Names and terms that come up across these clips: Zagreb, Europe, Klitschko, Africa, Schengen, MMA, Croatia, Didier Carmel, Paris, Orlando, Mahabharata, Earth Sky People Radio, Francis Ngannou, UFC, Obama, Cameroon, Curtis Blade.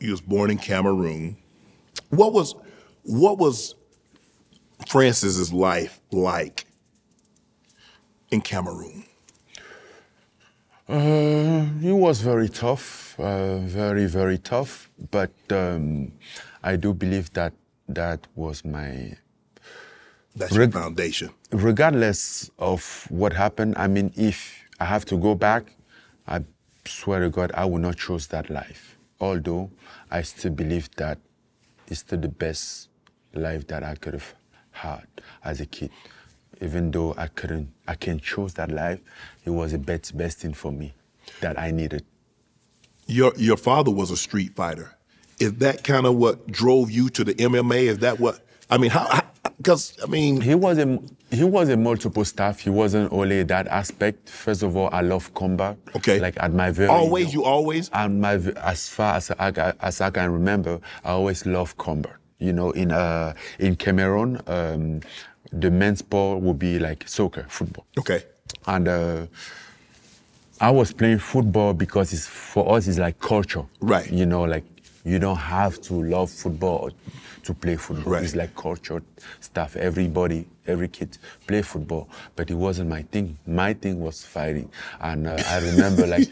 He was born in Cameroon. What was Francis's life like in Cameroon? It was very tough, very, very tough. But I do believe that that was my... That's your foundation. Regardless of what happened, I mean, if I have to go back, I swear to God, I will not choose that life. Although I still believe that it's still the best life that I could have had as a kid. Even though I can't choose that life, it was the best thing for me that I needed. Your father was a street fighter. Is that kind of what drove you to the MMA? Is that what, I mean, how because, I mean... He was a multiple staff. He wasn't only that aspect. First of all, I love combat. Okay. Like at my very... Always, you always? As far as I can remember, I always love combat. You know, in Cameroon, the men's sport would be like soccer, football. Okay. And I was playing football because it's, for us, it's like culture. Right. You know, like you don't have to love football to play football. Right. It's like culture stuff. Everybody, every kid play football, but it wasn't my thing. My thing was fighting. And I remember like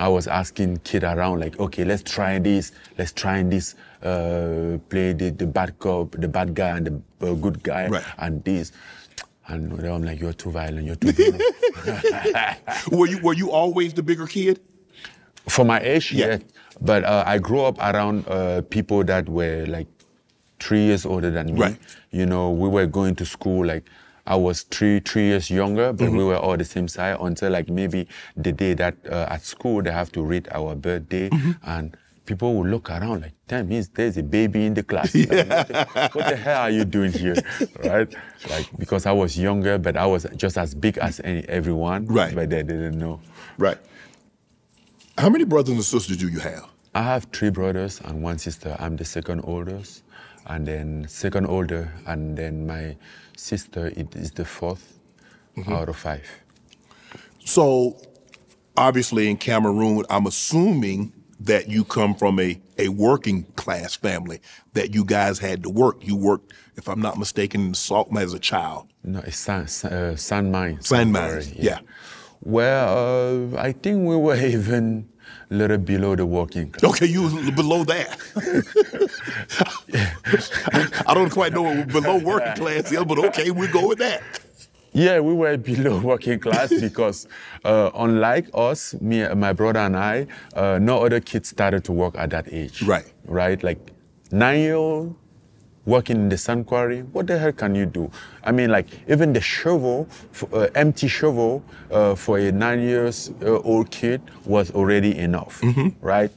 I was asking kid around like, okay, let's try this, play the bad guy and the good guy, right, and this. And then I'm like, you're too violent, you're too violent. Were you always the bigger kid? For my age, yeah. But I grew up around people that were like 3 years older than me. Right. You know, we were going to school, like I was three years younger, but we were all the same size until like maybe the day that at school they have to read our birthday, and people will look around like, damn, there's a baby in the class. Yeah. Like, what the hell are you doing here, right? Like, because I was younger, but I was just as big as everyone, right, but they didn't know. Right. How many brothers and sisters do you have? I have three brothers and one sister. I'm the second oldest. And then second older, and then my sister is the fourth out of five. So obviously in Cameroon, I'm assuming that you come from a working class family, that you guys had to work. You worked, if I'm not mistaken, in the salt mine as a child. No, it's sand mine. Sand mine, yeah. Well, I think we were even a little below the working class. Okay, you was below that. I don't quite know what below working class is, but okay, we'll go with that. Yeah, we were below working class because unlike us, my brother and I, no other kids started to work at that age. Right. Right? Like 9-year-old working in the sand quarry, what the hell can you do? I mean, like, even the shovel, empty shovel for a 9-year-old kid was already enough, right?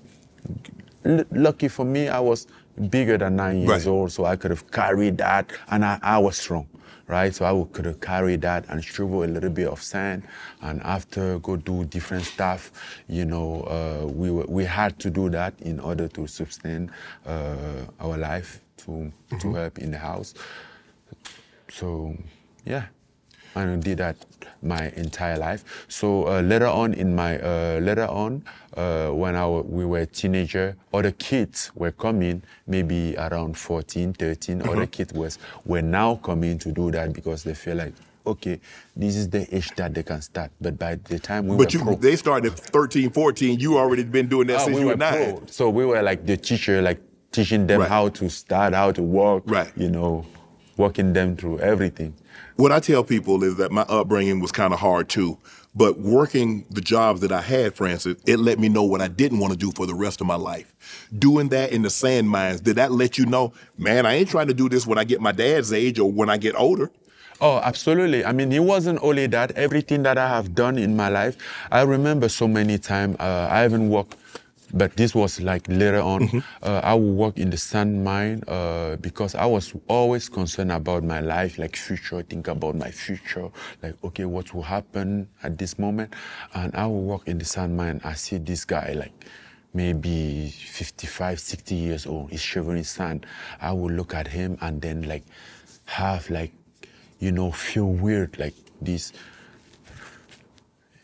Lucky for me, I was bigger than 9 years old, so I could have carried that, and I was strong, right? So I could have carried that and shovel a little bit of sand, and after go do different stuff, you know, we had to do that in order to sustain our life, to help in the house. So, yeah, I did that my entire life. So later on in my, when we were a teenager, other kids were coming, maybe around 14, 13, other kids were now coming to do that because they feel like, okay, this is the age that they can start. But by the time they started at 13, 14, you already been doing that since you were 9. Pro. So we were like the teacher, like teaching them how to start, how to walk, you know, walking them through everything. What I tell people is that my upbringing was kind of hard too, but working the jobs that I had, Francis, it let me know what I didn't want to do for the rest of my life. Doing that in the sand mines, did that let you know, man, I ain't trying to do this when I get my dad's age or when I get older? Oh, absolutely. I mean, it wasn't only that. Everything that I have done in my life, I remember so many times I even walked. But this was like later on, I would work in the sand mine because I was always concerned about my life, like future, think about my future, like, okay, what will happen at this moment? And I would work in the sand mine. I see this guy like maybe 55, 60 years old, he's shoveling sand. I would look at him and then like have like, you know, feel weird like this.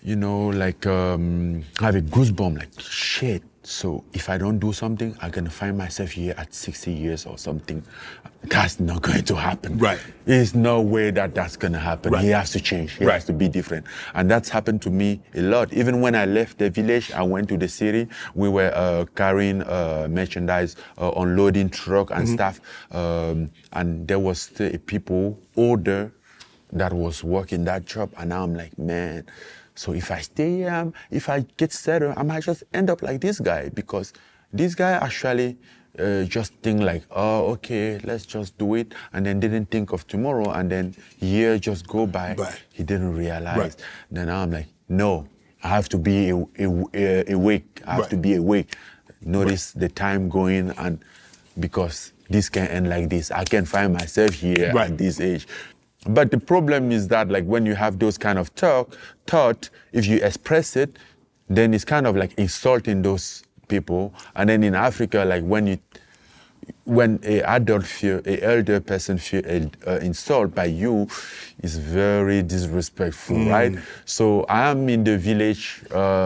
you know, like have a goosebump, like shit. So if I don't do something, I'm gonna find myself here at 60 years or something. That's not going to happen. Right. There's no way that that's gonna happen. Right. He has to change. He has to be different. And that's happened to me a lot. Even when I left the village, I went to the city. We were carrying merchandise, unloading truck and stuff. And there was people older that was working that job. And now I'm like, man. So if I stay here, if I get settled, I might just end up like this guy, because this guy actually just think like, oh, okay, let's just do it, and then didn't think of tomorrow, and then year just go by. Right. He didn't realize. Right. Then I'm like, no, I have to be awake. I have to be awake. Notice the time going, and because this can end like this. I can find myself here at this age. But the problem is that, like, when you have those kind of thought, if you express it, then it's kind of like insulting those people. And then in Africa, like, when an adult feel, an elder person feel insulted by you, it's very disrespectful, right? So I'm in the village,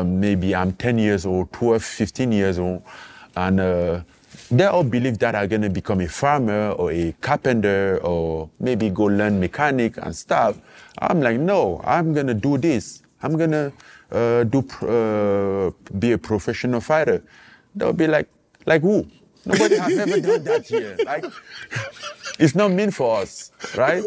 maybe I'm 10 years old, 12, 15 years old, and they all believe that I'm gonna become a farmer or a carpenter or maybe go learn mechanic and stuff. I'm like, no, I'm gonna do this. I'm gonna be a professional fighter. They'll be like who? Nobody has ever done that here. Like, it's not meant for us, right?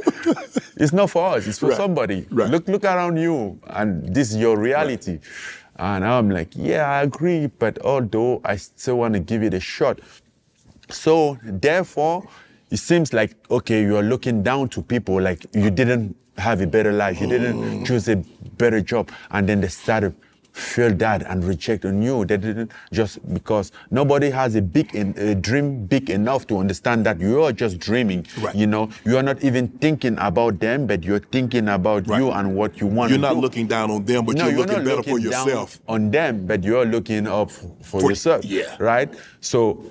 It's not for us. It's for somebody. Right. Look around you, and this is your reality. Right. And I'm like, yeah, I agree, but although I still want to give it a shot. So therefore, it seems like, okay, you are looking down to people, like you didn't have a better life, you didn't choose a better job, and then they started feel that and reject on you. They didn't, just because nobody has a dream big enough to understand that you are just dreaming. Right. You know, you are not even thinking about them, but you're thinking about you and what you want. You're not looking down on them, but you're looking better for yourself. On them, but you're looking up for yourself. Yeah. Right. So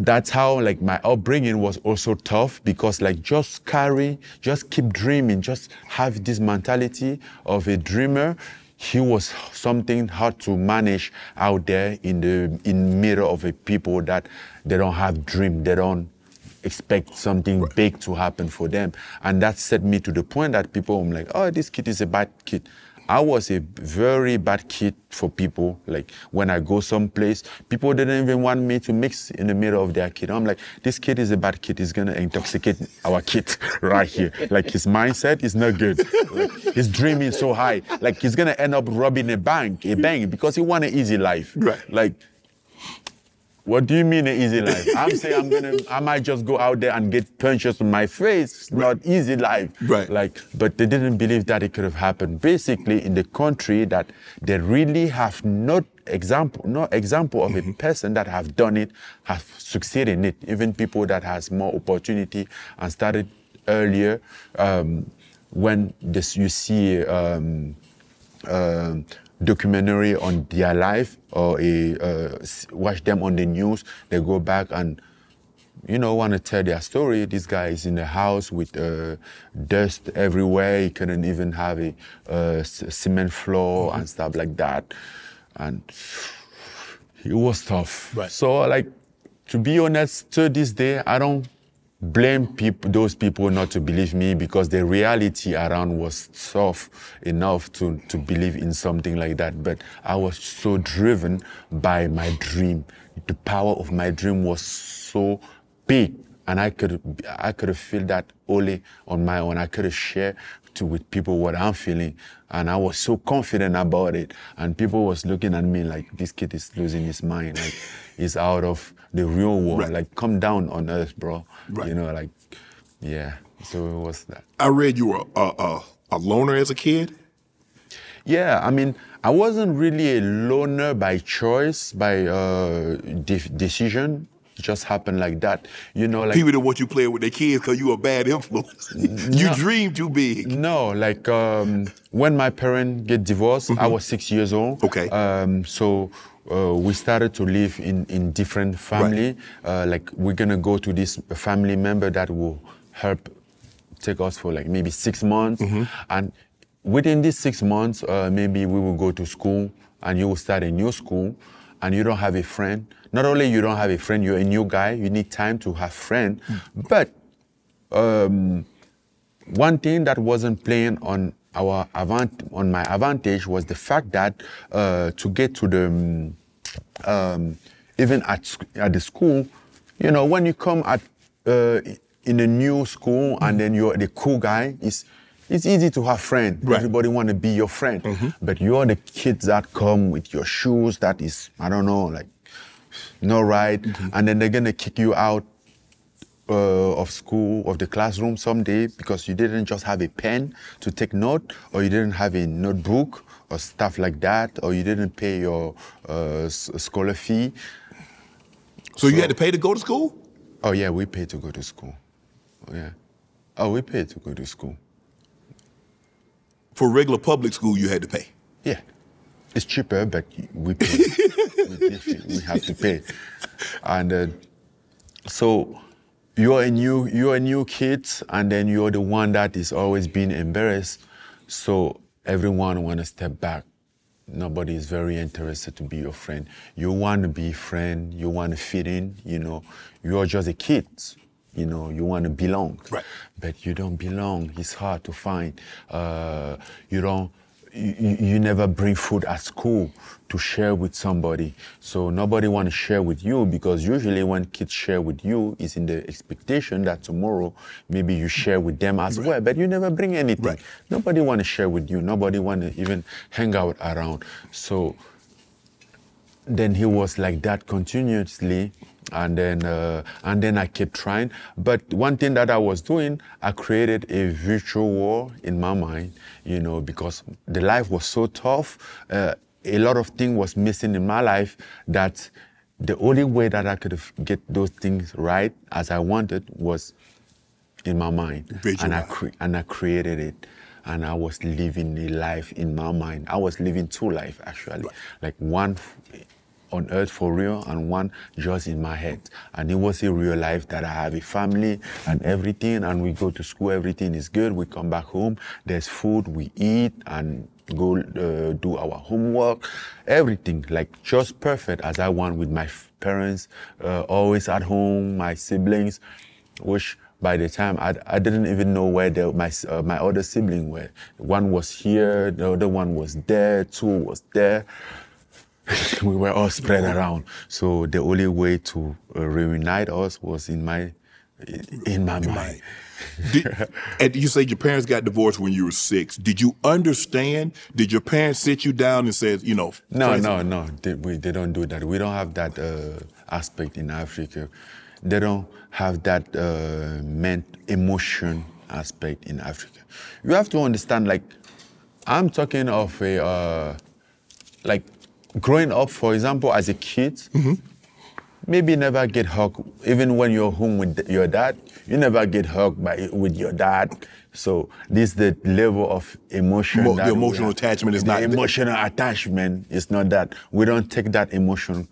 that's how, like, my upbringing was also tough, because, like, just keep dreaming, just have this mentality of a dreamer. He was something hard to manage out there in mirror of a people that they don't have dream, they don't expect something big to happen for them. And that set me to the point that people were like, oh, this kid is a bad kid. I was a very bad kid for people. Like, when I go someplace, people didn't even want me to mix in the middle of their kid. I'm like, this kid is a bad kid. He's gonna intoxicate our kid right here. Like, his mindset is not good. Like, he's dreaming so high. Like, he's gonna end up robbing a bank, because he want an easy life. Right. Like, what do you mean an easy life? I'm saying I might just go out there and get punches on my face. It's not easy life. Right. Like, but they didn't believe that it could have happened. Basically, in the country that they really have no example of a person that have done it, have succeeded in it. Even people that has more opportunity and started earlier. When you see documentary on their life, or watch them on the news, they go back and, you know, want to tell their story. This guy is in the house with dust everywhere. He couldn't even have a cement floor and stuff like that. And it was tough. Right. So, like, to be honest, to this day, I don't blame those people not to believe me, because the reality around was tough enough to believe in something like that. But I was so driven by my dream. The power of my dream was so big, and I could feel that only on my own. I could share with people what I'm feeling, and I was so confident about it. And people was looking at me like, this kid is losing his mind. Like, he's out of the real world. Right. Like, come down on earth, bro. Right. You know, like, yeah. So it was that. I read you were a loner as a kid. Yeah, I mean, I wasn't really a loner by choice, by decision. It just happened like that, you know. Like, people don't want you playing with their kids because you a bad influence. You dream too big. No, like, when my parents get divorced, I was 6 years old. Okay. So we started to live in different family. Right. Like, we're gonna go to this family member that will help take us for, like, maybe 6 months, and within these 6 months, maybe we will go to school and you will start a new school and you don't have a friend. Not only you don't have a friend, you're a new guy, you need time to have friend. But one thing that wasn't playing on my advantage was the fact that to get to the, even at the school, you know, when you come at, in a new school and then you're the cool guy, it's easy to have friends. Right. Everybody want to be your friend. But you're the kids that come with your shoes that is, I don't know, like, no right. And then they're going to kick you out of school, of the classroom someday because you didn't just have a pen to take note, or you didn't have a notebook or stuff like that, or you didn't pay your scholar fee. So you had to pay to go to school? Oh yeah, we paid to go to school. Yeah. Oh, we paid to go to school. For regular public school, you had to pay? Yeah. It's cheaper, but we pay. we have to pay. And so, you're a new kid, and then you're the one that is always being embarrassed. So everyone want to step back. Nobody is very interested to be your friend. You want to be friend. You want to fit in. You know, you're just a kid. You know, you want to belong. Right. But you don't belong. It's hard to find. You never bring food at school to share with somebody. So nobody want to share with you because usually when kids share with you, it's in the expectation that tomorrow maybe you share with them as well, but you never bring anything. Right. Nobody want to share with you. Nobody want to even hang out around. So then he was like that continuously. And then I kept trying. But one thing that I was doing, I created a virtual war in my mind, you know, because the life was so tough. A lot of things was missing in my life that the only way that I could get those things right as I wanted was in my mind. And I created it. And I was living a life in my mind. I was living two lives, actually. Right. Like one on earth for real and one just in my head. And it was a real life that I have a family and everything, and we go to school, everything is good, we come back home, there's food, we eat and go do our homework, everything, like just perfect as I want with my parents, always at home, my siblings, which by the time, I didn't even know where my other siblings were. One was here, the other one was there, two was there. We were all spread around, so the only way to reunite us was in my mind. And you say your parents got divorced when you were 6. Did you understand? Did your parents sit you down and say, you know? No. They don't do that. We don't have that aspect in Africa. They don't have that emotion aspect in Africa. You have to understand. Like, I'm talking of a like. Growing up, for example, as a kid, maybe never get hugged. Even when you're home with your dad, you never get hugged with your dad. So this is the level of emotion. The emotional attachment is not that. The emotional attachment is not that. We don't take that emotional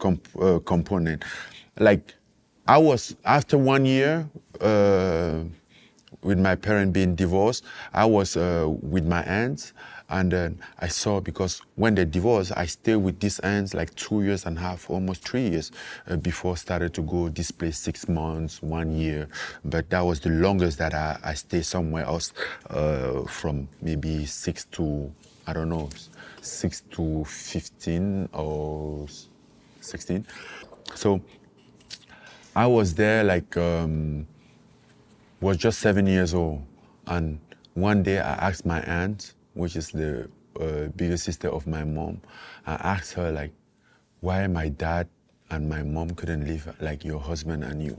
component. Like, I was, after 1 year, with my parents being divorced, I was with my aunts. And then I saw, because when they divorced, I stayed with these aunts like 2.5 years, almost 3 years, before I started to go this place 6 months, 1 year. But that was the longest that I stayed somewhere else, from maybe 6 to 15 or 16. So I was there like, was just 7 years old. And one day I asked my aunt, which is the bigger sister of my mom. I asked her, like, why my dad and my mom couldn't live like your husband and you?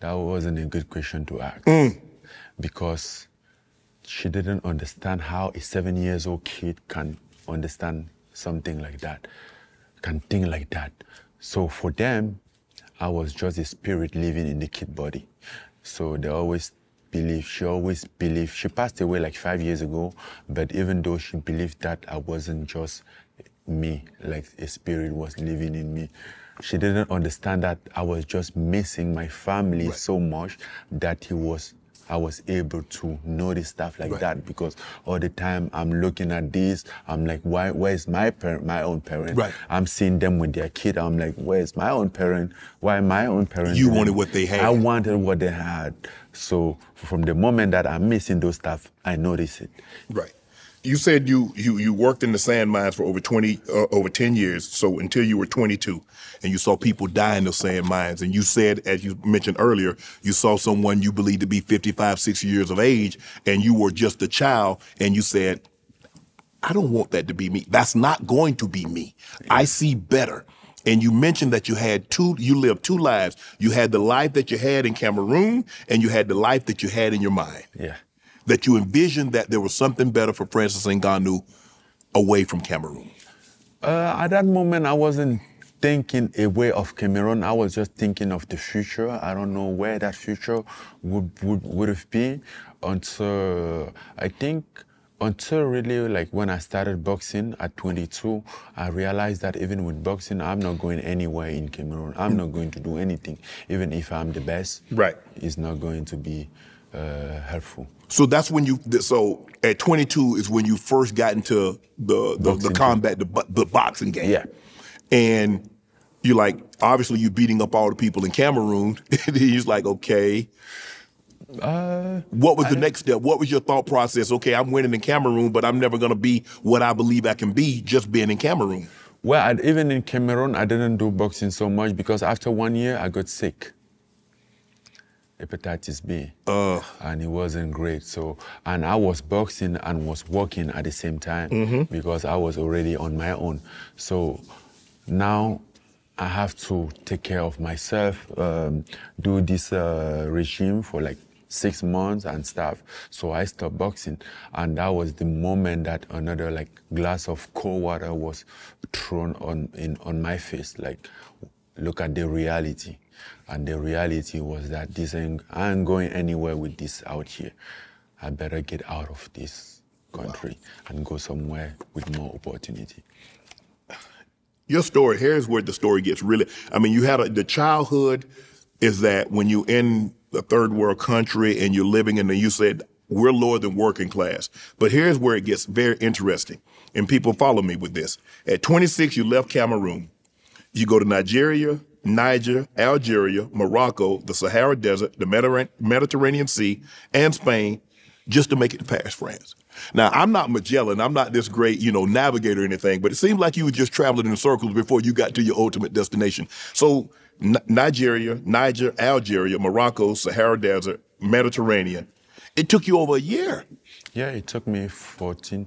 That wasn't a good question to ask because she didn't understand how a 7-year-old kid can understand something like that, can think like that. So for them, I was just a spirit living in the kid body. So they always believe, she always believed, she passed away like 5 years ago, but even though she believed that I wasn't just me, like a spirit was living in me, she didn't understand that I was just missing my family so much that he was I was able to notice stuff like that, because all the time I'm looking at this, I'm like, why? Where's my parent, my own parent? Right. I'm seeing them with their kid. I'm like, where's my own parent? Why my own parent? You wanted what they had. I wanted what they had. So from the moment that I'm missing those stuff, I notice it. Right. You said you worked in the sand mines for over 10 years, so until you were 22, and you saw people die in those sand mines. And you said, as you mentioned earlier, you saw someone you believed to be 55, 60 years of age, and you were just a child, and you said, I don't want that to be me. That's not going to be me. I see better. And you mentioned that you had you lived two lives. You had the life that you had in Cameroon, and you had the life that you had in your mind. Yeah. That you envisioned that there was something better for Francis Ngannou away from Cameroon? At that moment, I wasn't thinking away of Cameroon. I was just thinking of the future. I don't know where that future would have been until, I think, until really like when I started boxing at 22, I realized that even with boxing, I'm not going anywhere in Cameroon. I'm not going to do anything. Even if I'm the best, right, it's not going to be helpful. So that's when you, so at 22 is when you first got into the combat, the boxing game. Yeah. And you're like, obviously you're beating up all the people in Cameroon. He's like, okay. What was the next step? What was your thought process? Okay, I'm winning in Cameroon, but I'm never going to be what I believe I can be just being in Cameroon. Well, even in Cameroon, I didn't do boxing so much because after 1 year, I got sick. Hepatitis B, and it wasn't great. So, and I was boxing and was working at the same time because I was already on my own. So now I have to take care of myself, do this regime for like 6 months and stuff. So I stopped boxing. And that was the moment that another like glass of cold water was thrown on my face. Like, look at the reality. And the reality was that this I ain't going anywhere with this out here. I better get out of this country and go somewhere with more opportunity. Your story, here's where the story gets really, I mean, you had the childhood is that when you're in a third world country and you're living in the, you said, we're lower than working class. But here's where it gets very interesting. And people follow me with this. At 26, you left Cameroon. You go to Nigeria, Niger, Algeria, Morocco, the Sahara Desert, the Mediterranean Sea, and Spain, just to make it past France. Now, I'm not Magellan. I'm not this great, you know, navigator or anything, but it seemed like you were just traveling in circles before you got to your ultimate destination. So Nigeria, Niger, Algeria, Morocco, Sahara Desert, Mediterranean. It took you over a year. Yeah, it took me 14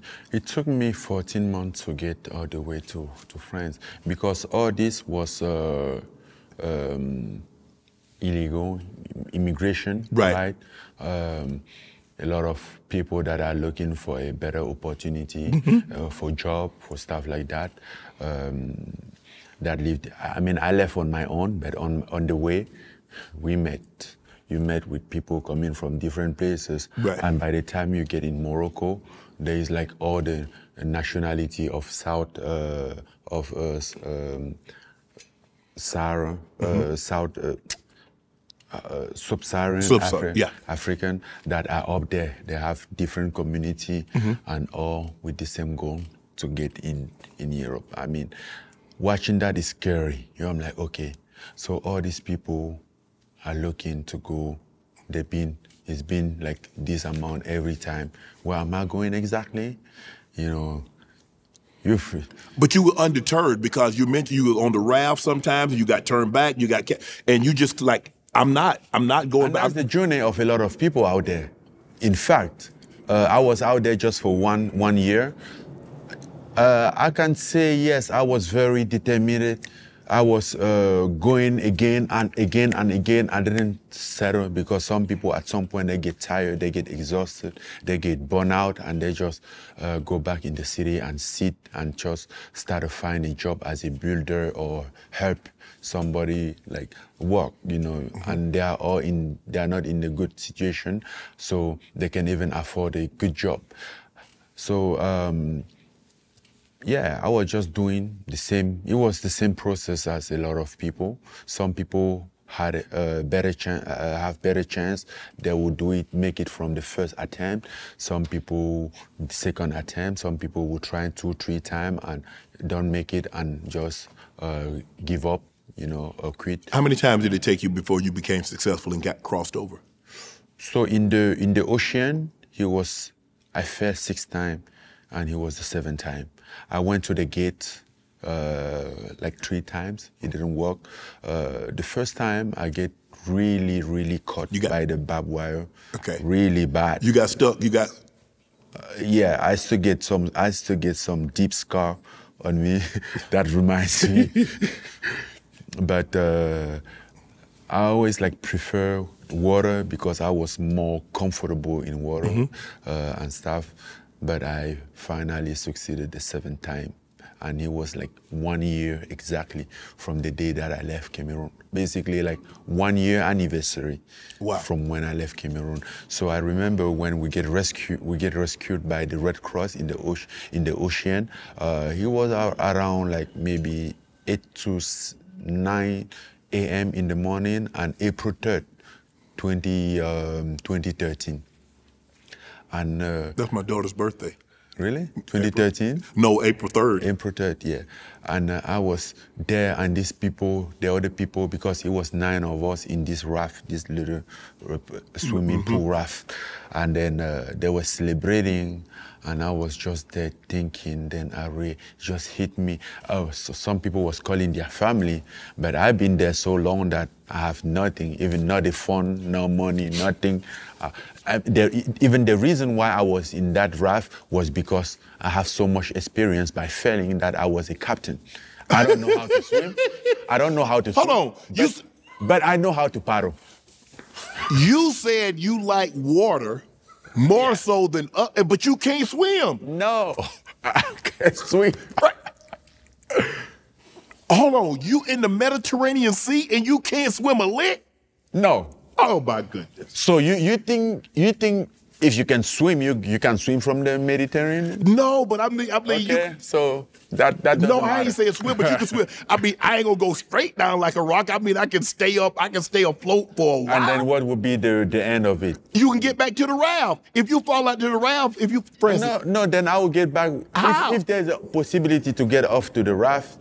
months to get all the way to France, because all this was illegal immigration, right? A lot of people that are looking for a better opportunity for job, for stuff like that, that lived, I mean, I left on my own, but on the way, we met. You met with people coming from different places, and by the time you get in Morocco, there is like all the nationality of Sub-Saharan African that are up there. They have different community and all with the same goal to get in Europe. I mean, watching that is scary. You know, I'm like, okay, so all these people are looking to go. They've been, it's been like this amount every time. Where am I going exactly? You know. But you were undeterred, because you mentioned you were on the raft sometimes, and you got turned back, you got, and you just like, I'm not going back. That's the journey of a lot of people out there. In fact, I was out there just for one year. I can say, yes, I was very determined. I was going again and again and again. I didn't settle, because some people at some point they get tired, they get exhausted, they get burnt out, and they just go back in the city and sit and just start to find a job as a builder or help somebody like work, you know, and they are all in, they are not in a good situation, so they can even afford a good job. So, yeah, I was just doing the same. It was the same process as a lot of people. Some people had a better chance, have better chance, they will do it, make it from the first attempt. Some people second attempt, some people will try 2-3 times and don't make it and just give up, you know, or quit. How many times did it take you before you became successful and got crossed over? So in the ocean, he was, I fell 6 times and he was the 7th time. I went to the gate like 3 times. It didn't work. The first time I get really, really caught by the barbed wire. Okay. Really bad. You got stuck. You got. Yeah, I still get some. I still get some deep scar on me. That reminds me. But I always like prefer water because I was more comfortable in water and stuff. But I finally succeeded the 7th time. And it was like 1 year exactly from the day that I left Cameroon. Basically like 1 year anniversary from when I left Cameroon. So I remember when we get rescued by the Red Cross in the ocean. He was around like maybe 8 to 9 a.m. in the morning on April 3rd, 2013. And that's my daughter's birthday. Really? 2013? No, April 3rd. April 3rd, yeah. And I was there, and these people, the other people, because it was 9 of us in this raft, this little swimming pool raft. And then they were celebrating, and I was just there thinking, then it just hit me. So some people was calling their family, but I've been there so long that I have nothing, even not a phone, no money, nothing. Even the reason why I was in that raft was because I have so much experience by failing that I was a captain. I don't know how to swim. I don't know how to swim. Hold on. But I know how to paddle. You said you like water more so than, but you can't swim. No, I can't swim. Right. Hold on, you in the Mediterranean Sea and you can't swim a lick? No. Oh my goodness. So you think if you can swim, you can swim from the Mediterranean? No, but I mean okay, so that doesn't matter. I ain't saying swim, but you can swim. I mean, I ain't gonna go straight down like a rock. I mean, I can stay afloat for a while. And then what would be the end of it? You can get back to the raft. If you fall out to the raft, if you press No, then I will get back. How? If there's a possibility to get off to the raft,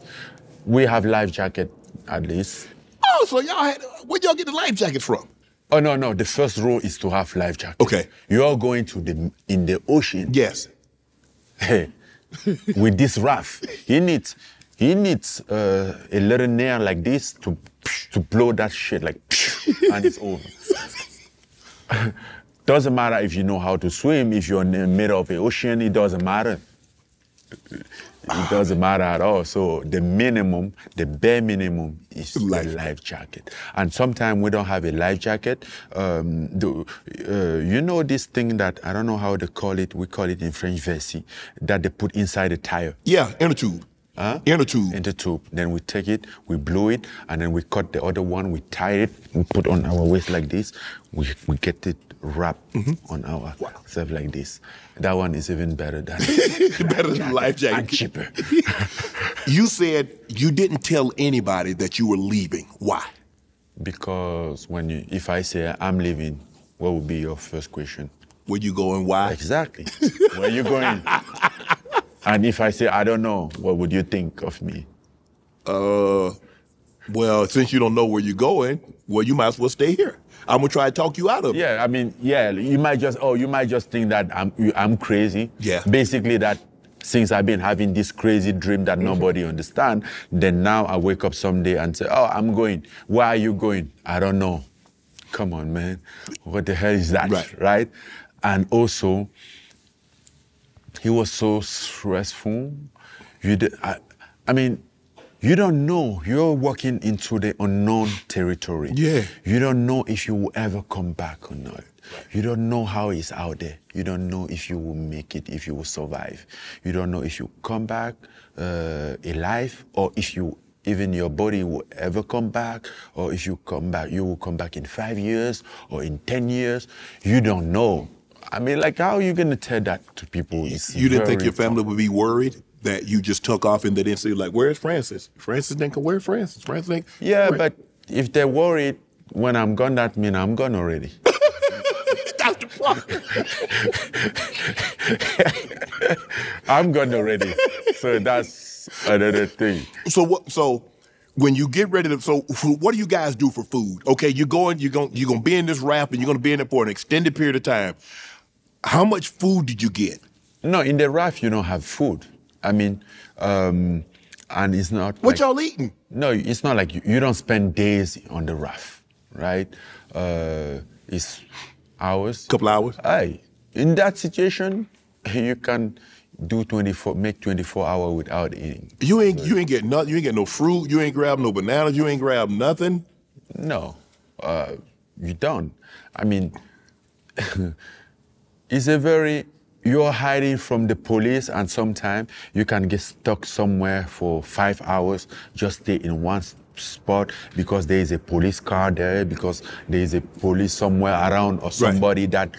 we have life jacket at least. Oh, so y'all had, where'd y'all get the life jackets from? Oh, no, the first rule is to have life jackets. Okay. You're going to in the ocean. Yes. Hey, with this raft, he needs a little nail like this to blow that shit like, and it's over. Doesn't matter if you know how to swim, if you're in the middle of the ocean, it doesn't matter. It doesn't matter at all. So the bare minimum is the life jacket. And sometimes we don't have a life jacket. You know this thing that, I don't know how they call it, we call it in French vessie, that they put inside the tire. Yeah, in a tube. Huh? In a tube. In the tube. Then we take it, we blow it, and then we cut the other one, we tie it, we put on our waist like this, we get it wrapped on our self like this. That one is even better than better than life jacket. And cheaper. You said you didn't tell anybody that you were leaving. Why? Because if I say I'm leaving, what would be your first question? Where you going? Why? Exactly. Where you going? And if I say, I don't know, what would you think of me? Well, since you don't know where you're going, well, you might as well stay here. I'm gonna try to talk you out of it. Yeah, I mean, yeah, you might just think that I'm crazy. Yeah. Basically that since I've been having this crazy dream that nobody understands, then now I wake up someday and say, oh, I'm going. Where are you going? I don't know. Come on, man. What the hell is that, right? And also, he was so stressful. I mean, you don't know. You're walking into the unknown territory. Yeah. You don't know if you will ever come back or not. You don't know how it's out there. You don't know if you will make it, if you will survive. You don't know if you come back alive or if you even your body will ever come back, or if you come back, you will come back in 5 years or in 10 years. You don't know. I mean, like, how are you going to tell that to people? You didn't think your family would be worried that you just took off and they didn't say, like, where's Francis? Francis didn't come. Where's Francis? Yeah, but if they're worried, When I'm gone, that means I'm gone already. That's the problem. I'm gone already. So that's another thing. So what? So when you get ready to, so what do you guys do for food? Okay, you're gonna be in this raft and you're gonna be in it for an extended period of time. How much food did you get? No, in the raft you don't have food. I mean, and it's not. What y'all eating? No, it's not like you don't spend days on the raft, right? It's hours. Couple hours. Aye. In that situation, you can do 24 hours without eating. You ain't get nothing. You ain't get no fruit. You ain't grab no bananas. You ain't grab nothing. No, you don't. I mean, it's a very. You're hiding from the police, and sometimes you can get stuck somewhere for 5 hours, just stay in one spot because there is a police car there, because there is a police somewhere around or somebody right. that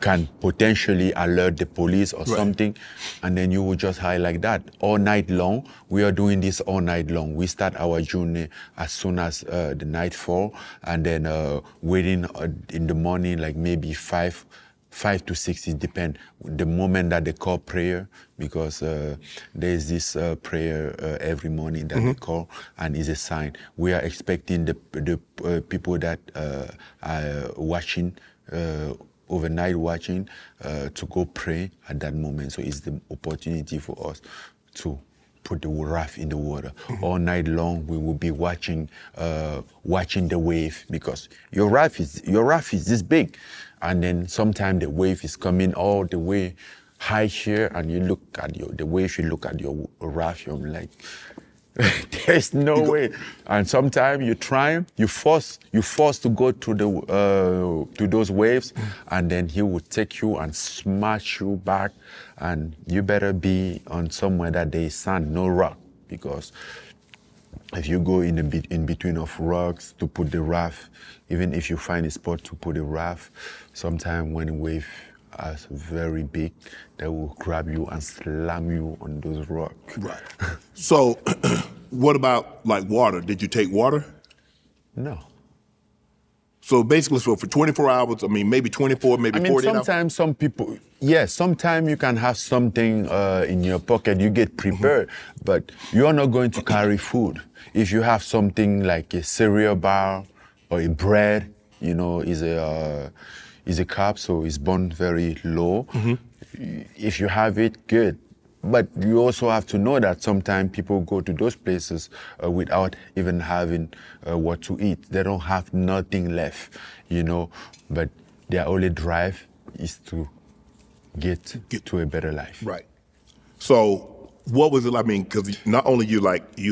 can potentially alert the police or right. something, and then you will just hide like that all night long. We are doing this all night long. We start our journey as soon as the night fall, and then waiting in the morning, like maybe 5 to 6, it depends. The moment that they call prayer, because there's this prayer every morning that mm-hmm. they call, and it's a sign. We are expecting the people that are watching, overnight watching, to go pray at that moment. So it's the opportunity for us to put the raft in the water. Mm-hmm. All night long, we will be watching the wave, because your raft is this big. And then sometimes the wave is coming all the way high here, and you look at the wave, you look at your raft, you're like, there's no way. And sometimes you try, you force to go to the to those waves, and then he will take you and smash you back. And you better be on somewhere that there is sand, no rock, because if you go in between of rocks to put the raft, even if you find a spot to put a raft, sometimes when waves are very big, they will grab you and slam you on those rocks. Right. So what about like water? Did you take water? No. So basically, so for 24 hours, I mean, maybe 24, maybe 48 hours? Sometimes some people, yes, sometimes you can have something in your pocket, you get prepared, mm-hmm. but you're not going to carry food. If you have something like a cereal bar, or a bread, you know, is a carb, so it's burned very low. Mm-hmm. If you have it, good. But you also have to know that sometimes people go to those places without even having what to eat. They don't have nothing left, you know, but their only drive is to get to a better life. Right. So what was it like? I mean, because not only you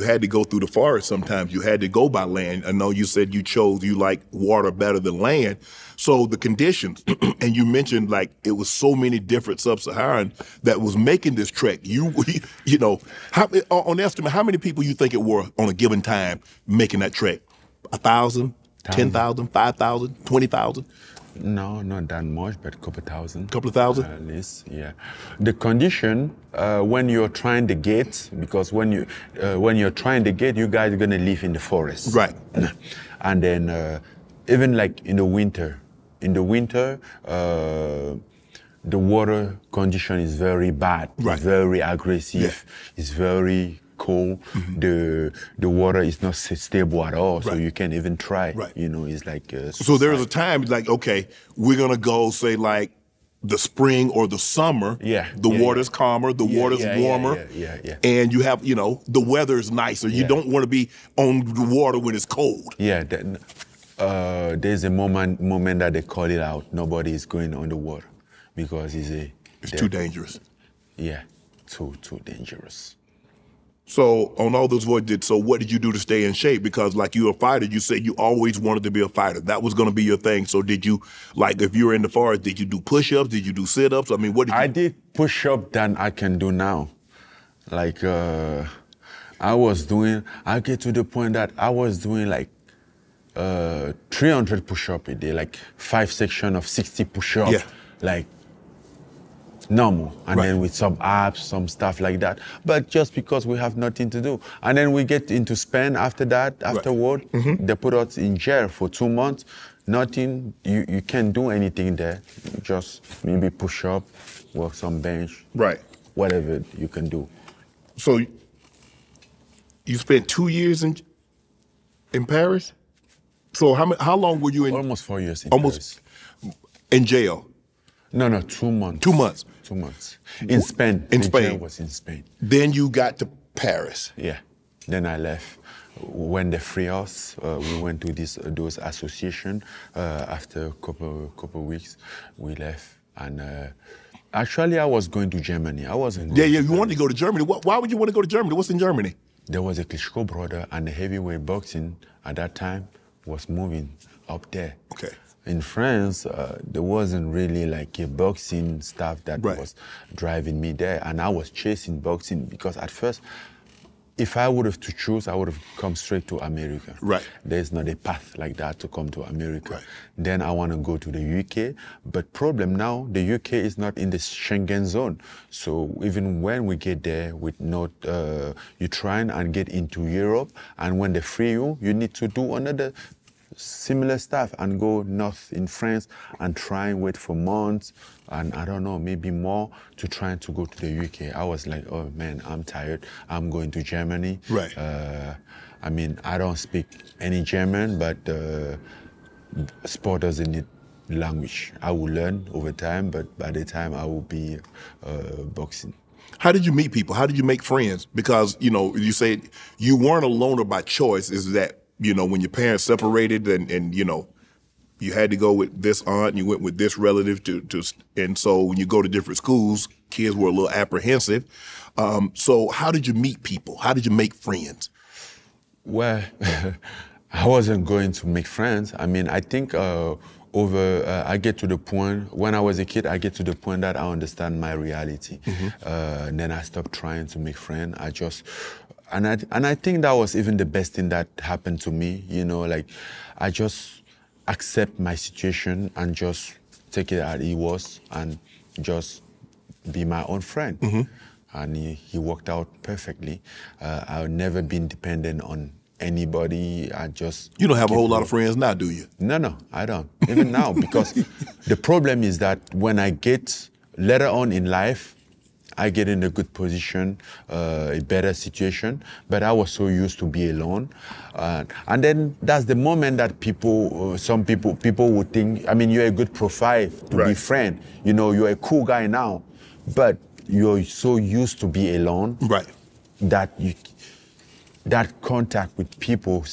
had to go through the forest sometimes, you had to go by land. I know you said you like water better than land. So the conditions, and you mentioned like it was so many different sub-Saharan that was making this trek. You know, on estimate, how many people you think it were on a given time making that trek? 1,000, 10,000, 5,000, 20,000? No, not that much, but a couple thousand. Couple of thousand? At least, yeah. The condition, when you're trying the gate, because when you're trying the gate, you guys are going to live in the forest. Right. And then even like in the winter, the water condition is very bad. Right. It's very aggressive. Yeah. It's very cold. Mm-hmm. The water is not stable at all, right. so you can't even try. Right. You know, it's like so there's a time like, okay, we're gonna go say like the spring or the summer. Yeah. The water's calmer, the water's warmer. And you have, you know, the weather is nicer. Yeah. You don't want to be on the water when it's cold. Yeah. There's a moment that they call it out. Nobody is going on the water because it's too dangerous. Yeah. Too dangerous. So on all those voyages, so what did you do to stay in shape? Because like you're a fighter, you said you always wanted to be a fighter. That was going to be your thing. So did you, like if you were in the forest, did you do push-ups? Did you do sit-ups? I mean, what did you do? I did push-up than I can do now. Like I get to the point that I was doing like 300 push-ups a day, like 5 sections of 60 push-ups. Yeah. Like normal, and then with some apps, some stuff like that. But just because we have nothing to do, and then we get into Spain after that. Afterward, they put us in jail for 2 months. Nothing. You can't do anything there. Just maybe push up, work some bench, whatever you can do. So you spent 2 years in Paris. So how long were you in? Almost 4 years. Almost in Paris. In jail. No, no, 2 months. 2 months. 2 months. In Spain. In Spain. Was in Spain. Then you got to Paris. Yeah. Then I left. When they free us, we went to this those association. After a couple weeks, we left. And actually, I was going to Germany. I wasn't. Yeah, yeah. You wanted to go to Germany. Why would you want to go to Germany? What's in Germany? There was a Klitschko brother, and the heavyweight boxing at that time was moving up there. Okay. In France, there wasn't really like a boxing stuff that was driving me there. And I was chasing boxing because at first, if I would have to choose, I would have come straight to America. Right. There's not a path like that to come to America. Right. Then I want to go to the UK. But problem now, the UK is not in the Schengen zone. So even when we get there, with not, you try and get into Europe. And when they free you, you need to do another similar stuff and go north in France and try and wait for months and I don't know, maybe more to try to go to the UK. I was like, oh man, I'm tired. I'm going to Germany. Right. I mean, I don't speak any German, but sport doesn't need language. I will learn over time, but by the time I will be boxing. How did you meet people? How did you make friends? Because, you know, you said you weren't a loner by choice. Is that, you know, when your parents separated and you know, you had to go with this aunt and you went with this relative to and so when you go to different schools, kids were a little apprehensive. So how did you meet people? How did you make friends? Well, I wasn't going to make friends. I mean, I think I get to the point, when I was a kid, I get to the point that I understand my reality. And then I stopped trying to make friends. I just, and I think that was even the best thing that happened to me, you know, like I just accept my situation and just take it as it was and just be my own friend. And he worked out perfectly. I've never been dependent on anybody. I just... You don't have a whole lot of friends now, do you? No, no, I don't. Even now, because the problem is that when I get later on in life, I get in a good position, a better situation, but I was so used to be alone. And then that's the moment that people, some people would think, I mean, you're a good profile to be friend. You know, you're a cool guy now, but you're so used to be alone that that contact with people,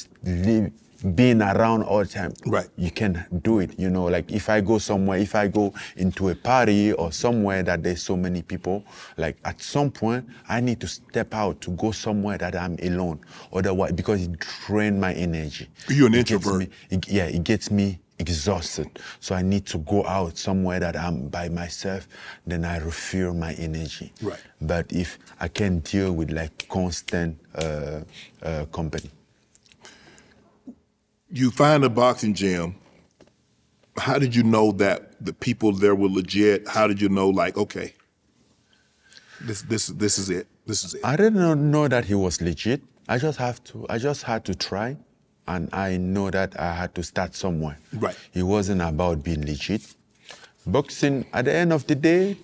being around all the time, you can do it. You know, like if I go somewhere, if I go into a party or somewhere that there's so many people, like at some point, I need to step out to go somewhere that I'm alone. Otherwise, because it drains my energy. You're an introvert. Yeah, it gets me exhausted. So I need to go out somewhere that I'm by myself, then I refuel my energy. But if I can deal with like constant company. You find a boxing gym. How did you know that the people there were legit? How did you know, like, okay, this is it. This is it. I didn't know that he was legit. I just had to try, and I know that I had to start somewhere. It wasn't about being legit. Boxing, at the end of the day,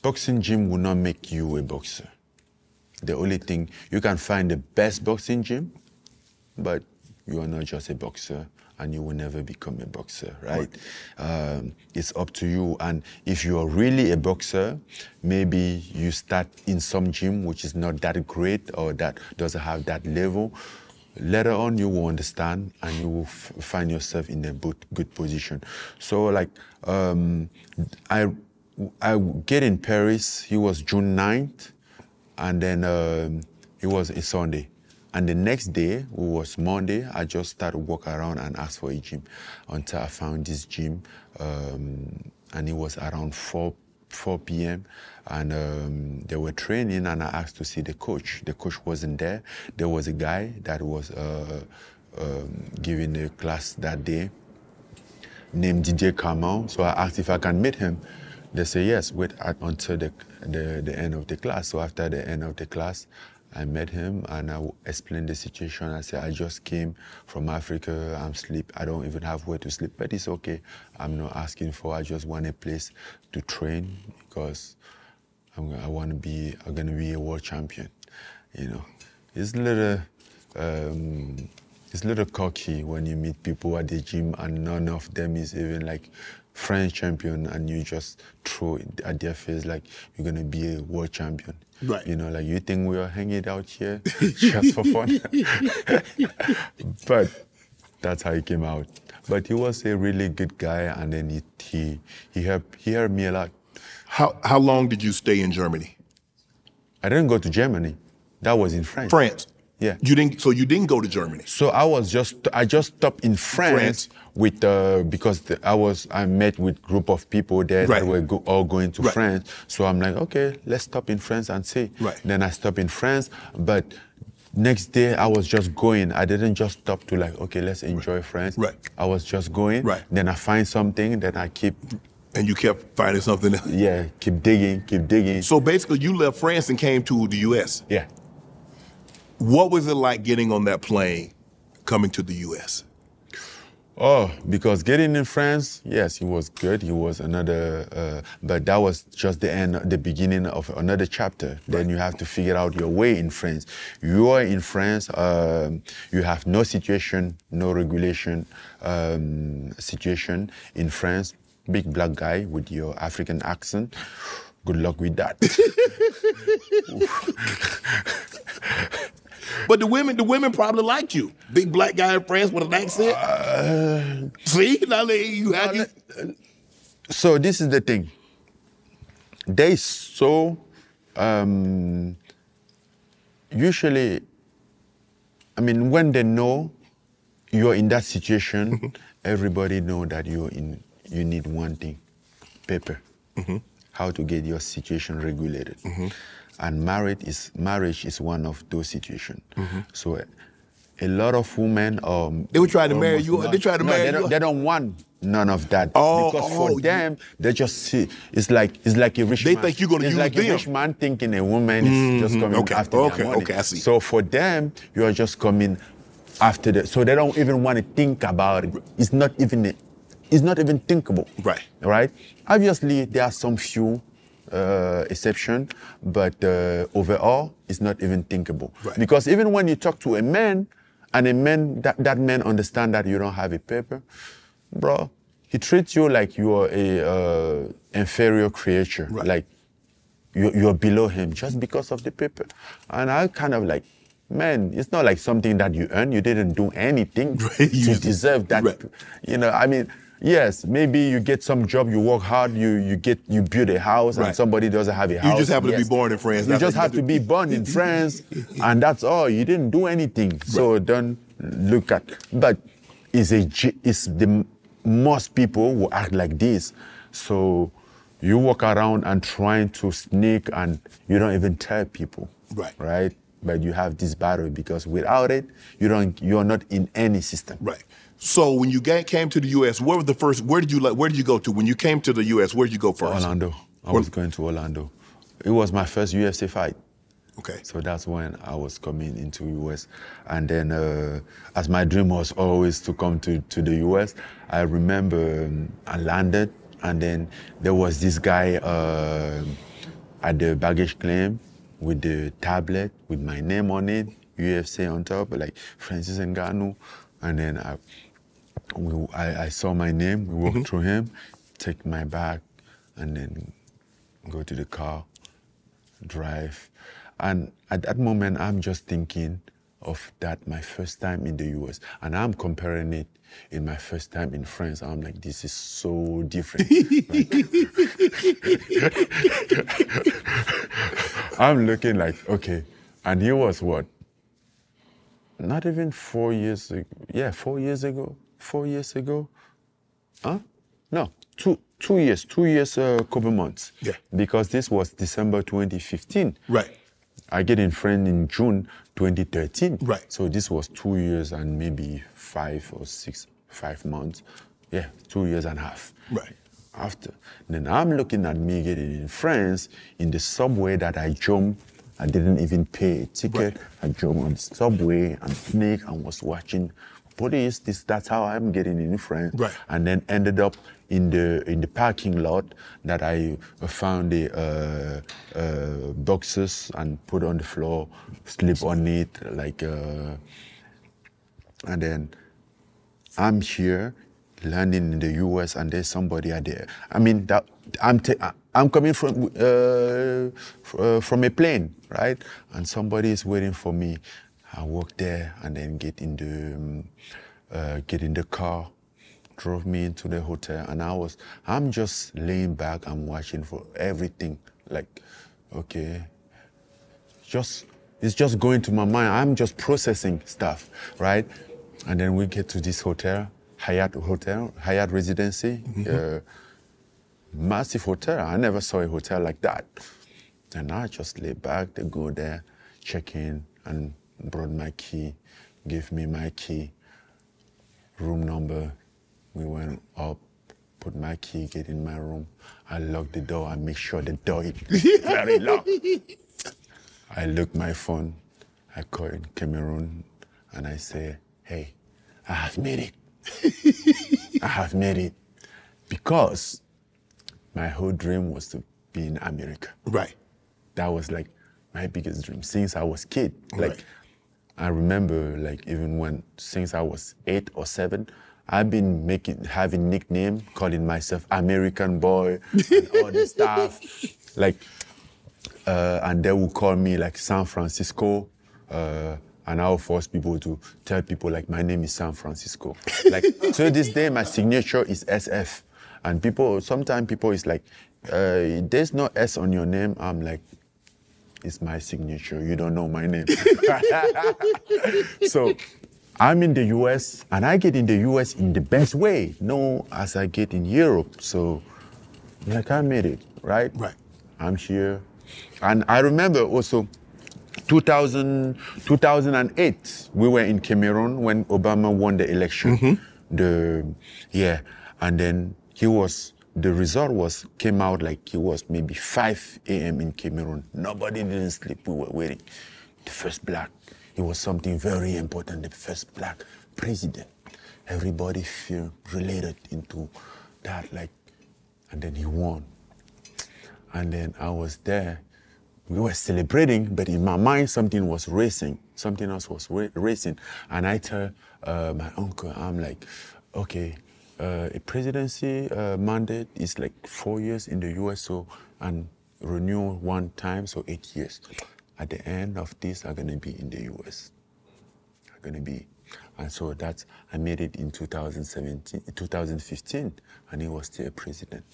boxing gym will not make you a boxer. The only thing you can find the best boxing gym, but you are not just a boxer, and you will never become a boxer, right? It's up to you. And if you are really a boxer, maybe you start in some gym which is not that great or that doesn't have that level. Later on, you will understand, and you will find yourself in a good position. So, like, I get in Paris. It was June 9th, and then it was a Sunday. And the next day, it was Monday, I just started walking around and asked for a gym until I found this gym. And it was around 4 p.m. And they were training, and I asked to see the coach. The coach wasn't there. There was a guy that was giving a class that day named Didier Carmel. So I asked if I can meet him. They say, yes, wait until the end of the class. So after the end of the class, I met him and I explained the situation. I said, I just came from Africa, I'm asleep. I don't even have where to sleep, but it's okay. I'm not asking for, I just want a place to train because I'm gonna be a world champion, you know. It's a little, cocky when you meet people at the gym and none of them is even like French champion and you just throw it at their face like you're gonna be a world champion. Right. You know, like you think we are hanging out here just for fun. But that's how he came out. But he was a really good guy and then he helped me a lot. How long did you stay in Germany? I didn't go to Germany. That was in France. France. Yeah. So you didn't go to Germany. So I just stopped in France. With because I met with group of people there that were all going to France. So I'm like, okay, let's stop in France and see. Right. Then I stopped in France, but next day I was just going. I didn't just stop to like, okay, let's enjoy France. Right. I was just going. Right. Then I find something that I keep. And you kept finding something else. Yeah, keep digging, keep digging. So basically you left France and came to the US. Yeah. What was it like getting on that plane, coming to the US? Oh, because getting in France, yes, it was good. It was another, but that was just the end, the beginning of another chapter. Right. Then you have to figure out your way in France. You are in France, you have no situation, no regulation situation in France. Big black guy with your African accent. Good luck with that. But the women probably liked you. Big black guy in France with an accent. See, now you have you. So this is the thing. They saw, usually, I mean, when they know you're in that situation, everybody know that you're in, you need one thing, paper. Mm-hmm. How to get your situation regulated. Mm-hmm. And marriage is one of those situations. Mm-hmm. So a lot of women they would try to marry you. They try to marry you. They don't want none of that. Oh, because for them, they just see it's like a rich man. They think you're gonna use them. It's like a rich man thinking a woman is just coming after their money. Okay, I see. So for them, you are just coming after that. So they don't even want to think about it. It's not even thinkable. Right. Right? Obviously, there are some few exceptions, but overall, it's not even thinkable. Right. Because even when you talk to a man, and a man, that man understands that you don't have a paper, bro, he treats you like you are a inferior creature. Right. Like you're below him just because of the paper. And I kind of like, man, it's not like something that you earn. You didn't do anything to deserve that. Right. You know, I mean, yes, maybe you get some job, you work hard, you build a house, and somebody doesn't have a house. You just happen to be born in France. You just have to be born in France, and that's all. You didn't do anything, so don't look at. But it's the most people who act like this. So you walk around and trying to sneak, and you don't even tell people. Right. Right. But you have this battle because without it, you're not in any system. Right. So when you came to the U.S., where was the first? Where did you go to? When you came to the U.S., where did you go first? Orlando. I was going to Orlando. It was my first UFC fight. Okay. So that's when I was coming into U.S. And then, as my dream was always to come to the U.S., I remember I landed, and then there was this guy at the baggage claim with the tablet with my name on it, UFC on top, like Francis Ngannou, and then I saw my name, we walked through him, take my bag, and then go to the car, drive. And at that moment, I'm just thinking of that, my first time in the US. And I'm comparing it in my first time in France. I'm like, this is so different. Like, I'm looking like, okay. And he was what? Not even 4 years ago. Yeah, 4 years ago. 4 years ago? Huh? No, two years. 2 years, a couple months. Yeah. Because this was December 2015. Right. I get in France in June 2013. Right. So this was 2 years and maybe 5 or 6, 5 months. Yeah, 2 years and a half. Right. after. Then I'm looking at me getting in France in the subway that I jumped. I didn't even pay a ticket. Right. I jumped on the subway and sneaked and was watching. That's how I'm getting in France. Right. And then ended up in the parking lot that I found the boxes and put on the floor, sleep on it, like. And then I'm here, landing in the US, and there's somebody out there. I mean, that I'm coming from a plane, right? And somebody is waiting for me. I walk there and then get in the car, drove me into the hotel, and I'm just laying back, I'm watching for everything. Like, okay, it's just going to my mind. I'm just processing stuff, right? And then we get to this hotel, Hyatt Residency, massive hotel. I never saw a hotel like that. And I just lay back, they go there, check in, and brought my key, gave me my key, room number. We went up, put my key, get in my room. I locked the door, I make sure the door is very locked. I look my phone, I call in Cameroon, and I say, hey, I have made it. I have made it. Because my whole dream was to be in America. Right. That was like my biggest dream since I was a kid. Like, right. I remember, like, even since I was 8 or 7, I've been having nickname, calling myself American boy and all this stuff. Like, and they will call me like San Francisco, and I'll force people to tell people like my name is San Francisco. Like, to this day, my signature is SF, and sometimes people is like, there's no S on your name. I'm like, it's my signature, you don't know my name. So I'm in the US, and I get in the US in the best way, no, as I get in Europe. So like, I made it, right? Right. I'm here. And I remember also 2008, we were in Cameroon when Obama won the election. And then the result came out like it was maybe 5 a.m. in Cameroon. Nobody didn't sleep, we were waiting. The first black, it was something very important, the first black president. Everybody feel related into that, like, and then he won. And then I was there, we were celebrating, but in my mind, something was racing. Something else was racing. And I tell my uncle, I'm like, okay, a presidency mandate is like 4 years in the US, so, and renew 1 time, so 8 years. At the end of this, I'm gonna be in the US. And so I made it in 2015, and he was still a president.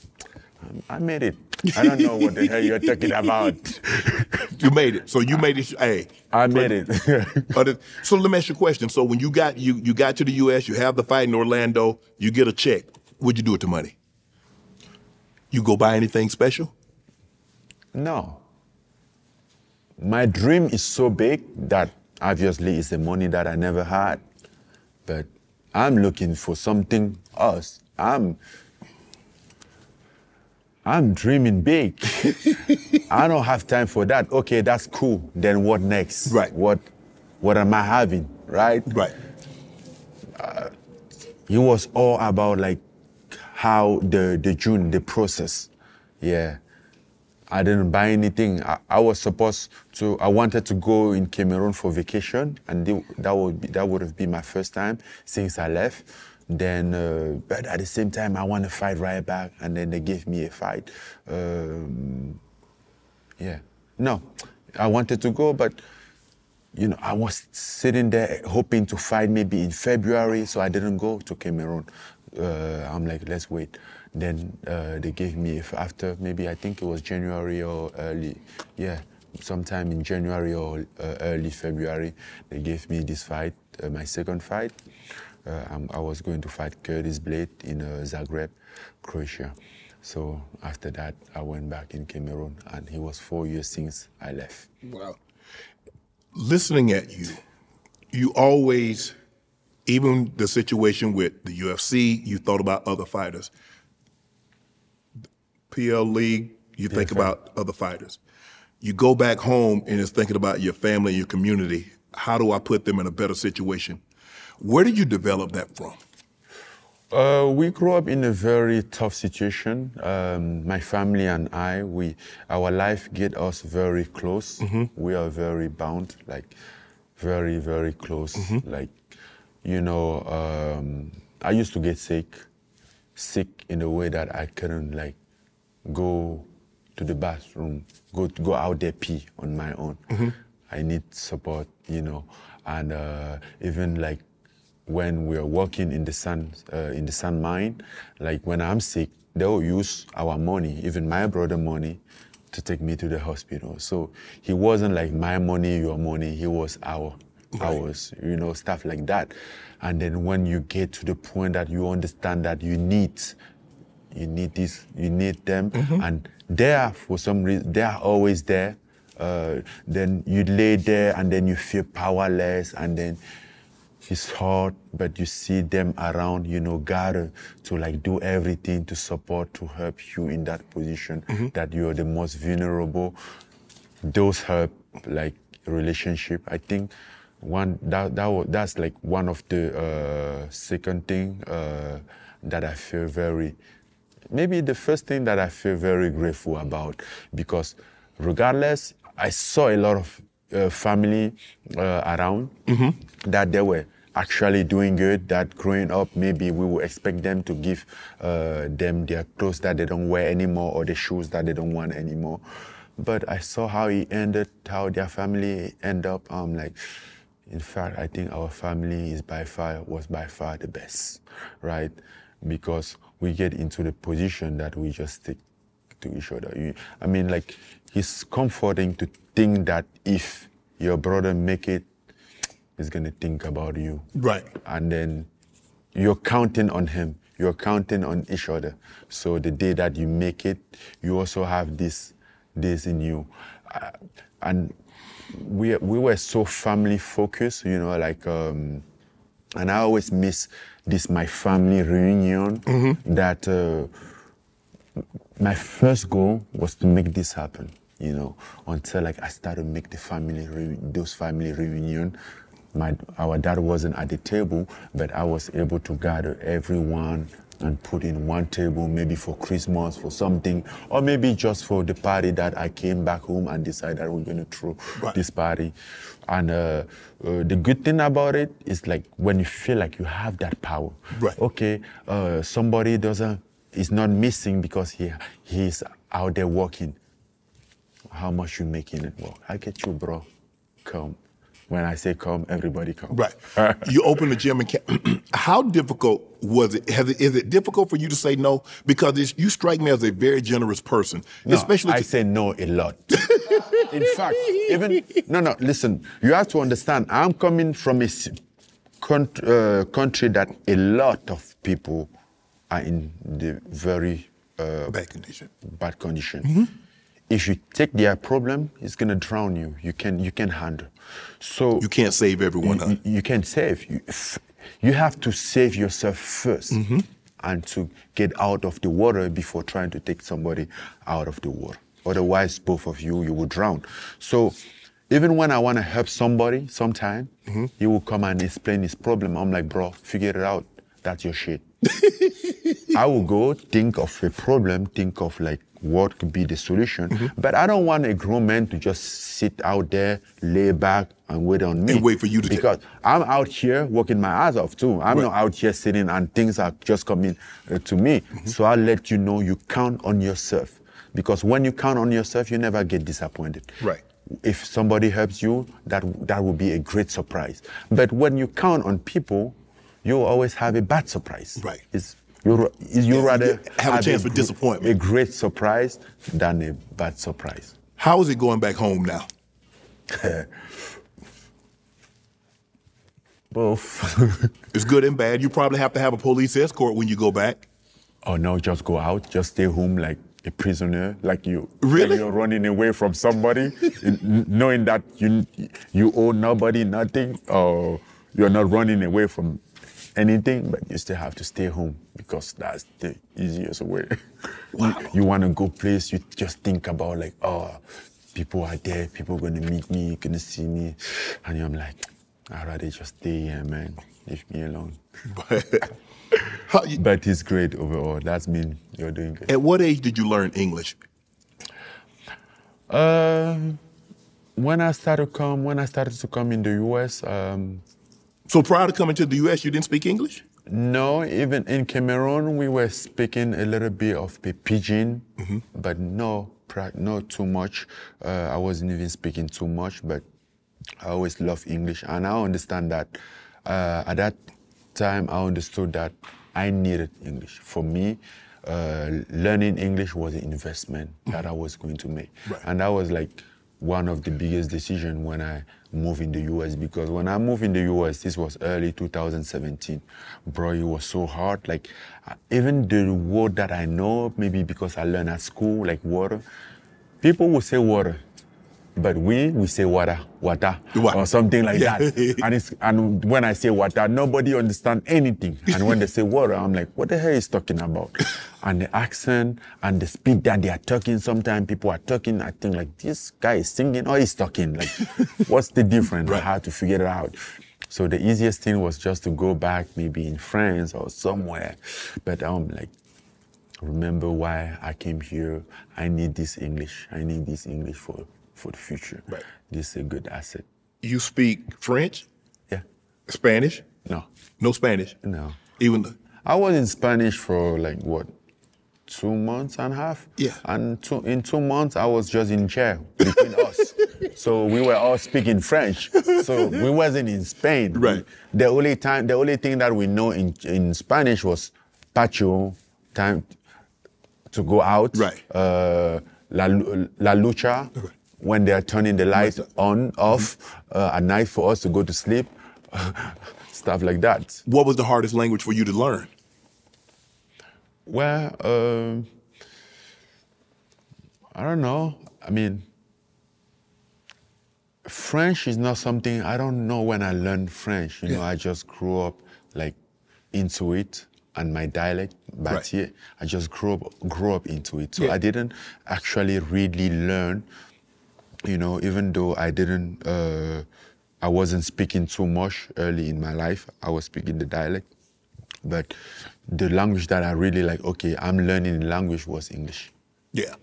I made it. I don't know what the hell you're talking about. You made it. So you made it. Hey, I made it. So let me ask you a question. So when you got to the U.S., you have the fight in Orlando, you get a check. What'd you do with the money? You go buy anything special? No. My dream is so big that obviously it's the money that I never had. But I'm looking for something else. I'm dreaming big. I don't have time for that. Okay, that's cool. Then what next? Right. What am I having? Right? Right. It was all about like how the process. Yeah. I didn't buy anything. I was supposed to, I wanted to go in Cameroon for vacation, and that would have been my first time since I left. Then, but at the same time, I want to fight right back, and then they gave me a fight. No, I wanted to go, but you know, I was sitting there hoping to fight maybe in February, so I didn't go to Cameroon. I'm like, let's wait. Then they gave me after maybe I think it was January or early, sometime in January or early February, they gave me this fight, my second fight. I was going to fight Curtis Blade in Zagreb, Croatia. So after that, I went back in Cameroon, and it was 4 years since I left. Wow. Listening at you, you always, even the situation with the UFC, you thought about other fighters. PL League, you think about other fighters. You go back home and it's thinking about your family, your community. How do I put them in a better situation? Where did you develop that from? We grew up in a very tough situation. My family and I, our life get us very close. Mm-hmm. We are very bound, like very, very close. Mm-hmm. Like, you know, I used to get sick in a way that I couldn't like go to the bathroom, go out there pee on my own. Mm-hmm. I need support, you know, and even like when we are working in the sand mine, like when I'm sick, they will use our money, even my brother's money, to take me to the hospital. So he wasn't like my money, your money. He was ours, you know, stuff like that. And then when you get to the point that you understand that you need this, you need them, mm-hmm. and they are, for some reason, they are always there. Then you lay there and then you feel powerless and then it's hard, but you see them around, you know, gather to like do everything to support, to help you in that position, mm-hmm. that you're the most vulnerable. Those help like relationship. I think that's like one of the second thing that I feel maybe the first thing that I feel very grateful about, because regardless, I saw a lot of family around, mm-hmm. that they were actually doing good, that growing up, maybe we would expect them to give them their clothes that they don't wear anymore or the shoes that they don't want anymore. But I saw how their family ended up. Like, in fact, I think our family was by far the best, right? Because we get into the position that we just stick to each other. I mean, like, it's comforting to think that if your brother make it, he's gonna think about you. Right. And then you're counting on him. You're counting on each other. So the day that you make it, you also have this in you. And we were so family focused, you know, like, and I always miss this, my family reunion, mm-hmm. that my first goal was to make this happen, you know, until like I started to make the family reunion. Our dad wasn't at the table, but I was able to gather everyone and put in one table, maybe for Christmas, for something, or maybe just for the party that I came back home and decided we're going to throw this party. And the good thing about it is like when you feel like you have that power. Right. Okay, somebody is not missing because he's out there working. How much you making it work? I get you, bro. Come. When I say come, everybody come. Right. You open the gym and how difficult was it? Is it difficult for you to say no? Because you strike me as a very generous person. No, especially I say no a lot. In fact, listen, you have to understand, I'm coming from a country that a lot of people are in the very bad condition. Mm-hmm. If you take their problem, it's gonna drown you. You can handle. So you can't save everyone. You can't save. You have to save yourself first, mm-hmm. and to get out of the water before trying to take somebody out of the water. Otherwise, both of you will drown. So even when I want to help somebody, sometime, mm-hmm. he will come and explain his problem. I'm like, bro, figure it out. That's your shit. I will go think of a problem, think of like what could be the solution, mm-hmm. but I don't want a grown man to just sit out there, lay back and wait on me. And wait for you to I'm out here working my ass off too. I'm not out here sitting and things are just coming to me. Mm-hmm. So I'll let you know you count on yourself, because when you count on yourself, you never get disappointed. Right. If somebody helps you, that will be a great surprise. But when you count on people, you always have a bad surprise. Right. You rather have a chance for disappointment. A great surprise than a bad surprise. How is it going back home now? Both. It's good and bad. You probably have to have a police escort when you go back. Oh no, just go out, just stay home like a prisoner, like you. Really? Like you're running away from somebody, knowing that you owe nobody nothing, or you're not running away from anything, but you still have to stay home. because that's the easiest way. Wow. You want to go place, you just think about like, oh, people are there, people are going to meet me, going to see me. And I'm like, I'd rather just stay here, man. Leave me alone. But it's great overall. That's mean you're doing good. At what age did you learn English? When I started to come in the U.S. So prior to coming to the U.S., you didn't speak English? No, even in Cameroon, we were speaking a little bit of pidgin, mm-hmm. but not too much. I wasn't even speaking too much, but I always loved English. And I understand that at that time, I understood that I needed English. For me, learning English was an investment mm-hmm. that I was going to make. Right. And that was like one of the biggest decisions when I moved in the US, because when I moved in the US, this was early 2017. Bro, it was so hard. Like, even the word that I know, maybe because I learned at school, like water, people will say water, but we say water, or something like that. And when I say water, nobody understands anything. And when they say water, I'm like, what the hell is talking about? And the accent and the speed that they are talking, sometimes people are talking, I think like, this guy is singing or he's talking. Like, what's the difference? Right. I had to figure it out. So the easiest thing was just to go back, maybe in France or somewhere. But I'm like, remember why I came here. I need this English. I need this English for the future. Right. This is a good asset. You speak French? Yeah. Spanish? No. No Spanish? No. Even I was in Spanish for like what, 2.5 months? Yeah. And in 2 months, I was just in jail between us. So we were all speaking French. So we wasn't in Spain. Right. The only thing that we know in Spanish was patio, time to go out. Right. La lucha. Right. When they are turning the light on, off, at night for us to go to sleep, stuff like that. What was the hardest language for you to learn? Well, I don't know. I mean, French is not something, I don't know when I learned French. You know, I just grew up like into it. And my dialect, Batier, right. I just grew up into it. So I didn't actually really learn. You know, even though I wasn't speaking too much early in my life, I was speaking the dialect, but the language that I really like, okay, I'm learning language was English. Yeah.